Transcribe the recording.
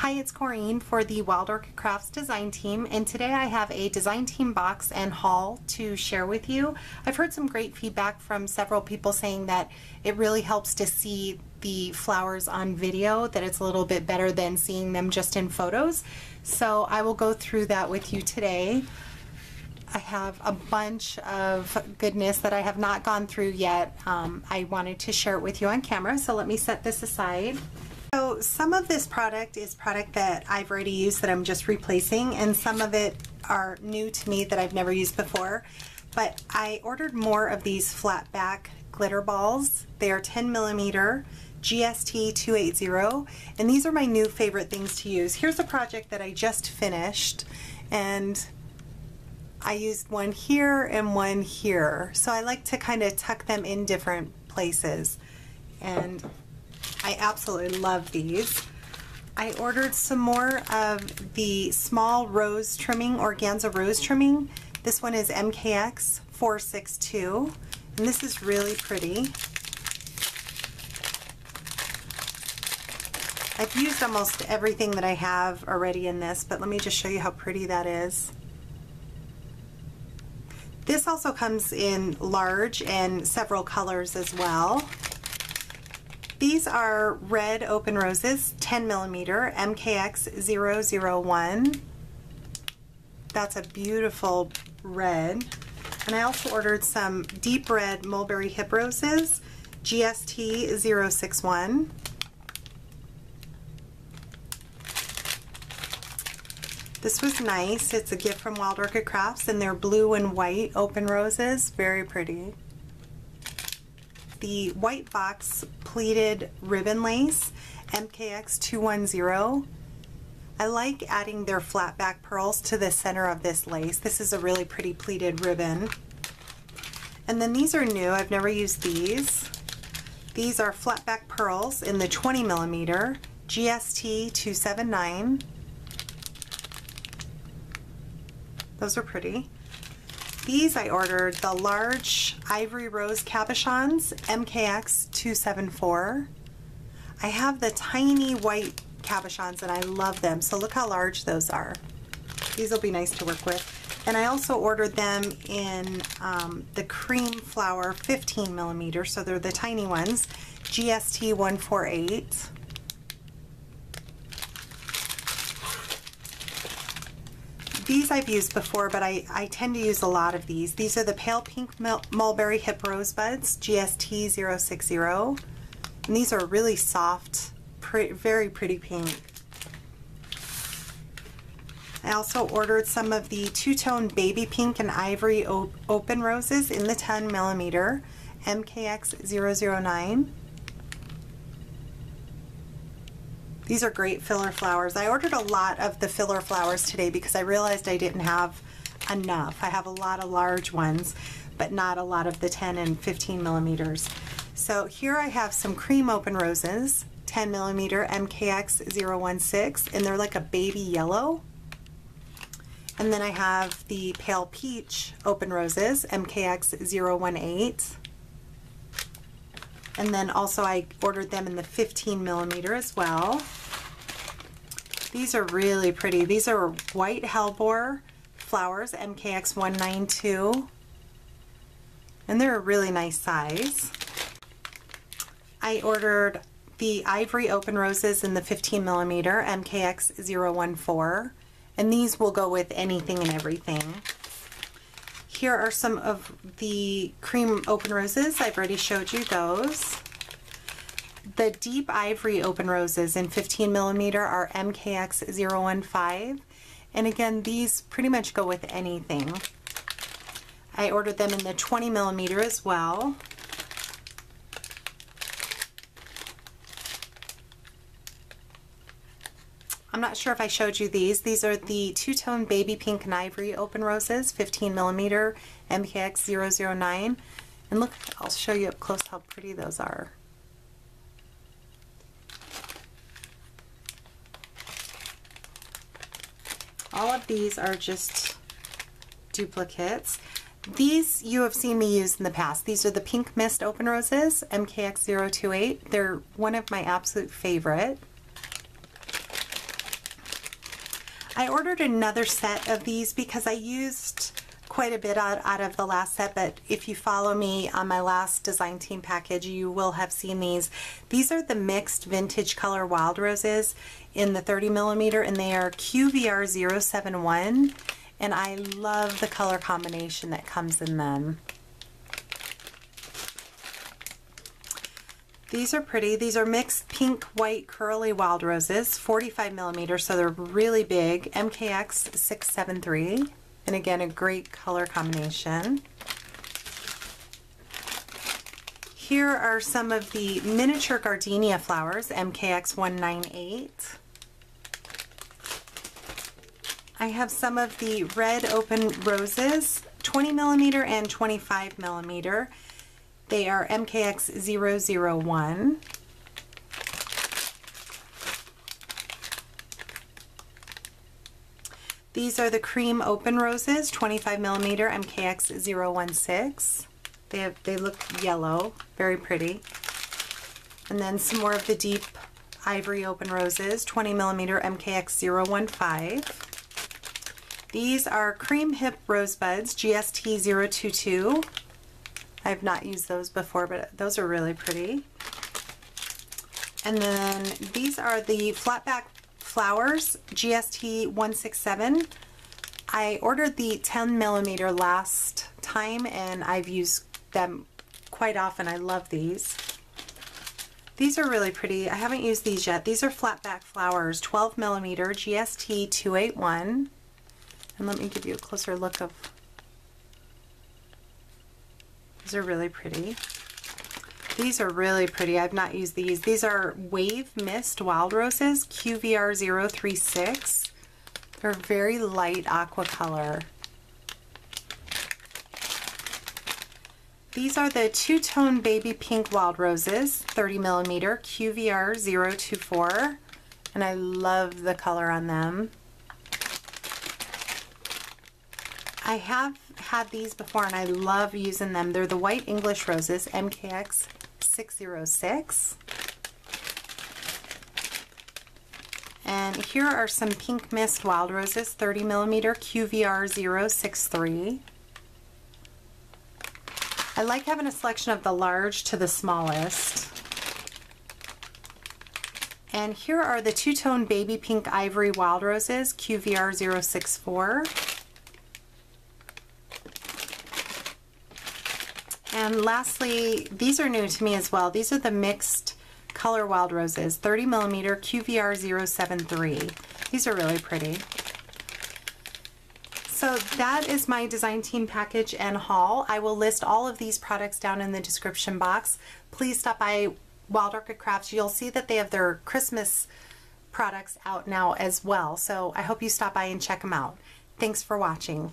Hi, it's Corinne for the Wild Orchid Crafts design team, and today I have a design team box and haul to share with you. I've heard some great feedback from several people saying that it really helps to see the flowers on video, that it's a little bit better than seeing them just in photos. So I will go through that with you today. I have a bunch of goodness that I have not gone through yet. I wanted to share it with you on camera, so let me set this aside. So some of this product is product that I've already used that I'm just replacing, and some of it are new to me that I've never used before. But I ordered more of these flat back glitter balls. They are 10mm GST-280, and these are my new favorite things to use. Here's a project that I just finished, and I used one here and one here. So I like to kind of tuck them in different places, and I absolutely love these. I ordered some more of the small rose trimming, organza rose trimming. This one is MKX-462, and this is really pretty. I've used almost everything that I have already in this, but let me just show you how pretty that is. This also comes in large and several colors as well. These are red open roses, 10mm, MKX-001. That's a beautiful red. And I also ordered some deep red mulberry hip roses, GST-061. This was nice. It's a gift from Wild Orchid Crafts, and they're blue and white open roses. Very pretty. The white box pleated ribbon lace, MKX-210. I like adding their flat back pearls to the center of this lace. This is a really pretty pleated ribbon. And then these are new. I've never used these. These are flat back pearls in the 20mm GST-279. Those are pretty. These I ordered, the large ivory rose cabochons, MKX-274. I have the tiny white cabochons and I love them, so look how large those are. These will be nice to work with. And I also ordered them in the cream flower 15mm, so they're the tiny ones, GST-148. These I've used before, but I tend to use a lot of these. These are the pale pink mulberry hip rosebuds, GST-060. And these are really soft, very pretty pink. I also ordered some of the two-tone baby pink and ivory open roses in the 10mm, MKX-009. These are great filler flowers. I ordered a lot of the filler flowers today because I realized I didn't have enough. I have a lot of large ones, but not a lot of the 10 and 15mm. So here I have some cream open roses, 10mm MKX-016, and they're like a baby yellow. And then I have the pale peach open roses, MKX-018. And then also I ordered them in the 15mm as well. These are really pretty. These are white hellebore flowers, MKX-192. And they're a really nice size. I ordered the ivory open roses in the 15mm, MKX-014. And these will go with anything and everything. Here are some of the cream open roses. I've already showed you those. The deep ivory open roses in 15mm are MKX-015. And again, these pretty much go with anything. I ordered them in the 20mm as well. I'm not sure if I showed you these. These are the two-tone baby pink and ivory open roses, 15mm MKX-009. And look, I'll show you up close how pretty those are. All of these are just duplicates. These you have seen me use in the past. These are the Pink Mist open roses, MKX-028. They're one of my absolute favorite. I ordered another set of these because I used quite a bit out of the last set, but if you follow me on my last design team package, you will have seen these. These are the mixed vintage color wild roses in the 30mm, and they are QVR-071, and I love the color combination that comes in them. These are pretty. These are mixed pink, white, curly wild roses, 45mm, so they're really big. MKX-673. And again, a great color combination. Here are some of the miniature gardenia flowers, MKX-198. I have some of the red open roses, 20mm and 25mm. They are MKX-001. These are the cream open roses, 25mm, MKX-016. They look yellow, very pretty. And then some more of the deep ivory open roses, 20mm, MKX-015. These are cream hip rosebuds, GST-022. I've not used those before, but those are really pretty. And then these are the flatback flowers, GST-167. I ordered the 10mm last time and I've used them quite often. I love these. These are really pretty. I haven't used these yet. These are flatback flowers, 12mm, GST-281. And let me give you a closer look of... These are really pretty. These are really pretty. I've not used these. These are Wave Mist Wild Roses, QVR-036. They're very light aqua color. These are the two-tone baby pink wild roses, 30mm, QVR-024. And I love the color on them. I have had these before and I love using them. They're the white English roses, MKX-606. And here are some pink mist wild roses, 30mm, QVR-063. I like having a selection of the large to the smallest. And here are the two-tone baby pink ivory wild roses, QVR-064. And lastly, these are new to me as well. These are the mixed color wild roses, 30mm, QVR-073. These are really pretty. So that is my design team package and haul. I will list all of these products down in the description box. Please stop by Wild Orchid Crafts. You'll see that they have their Christmas products out now as well. So I hope you stop by and check them out. Thanks for watching.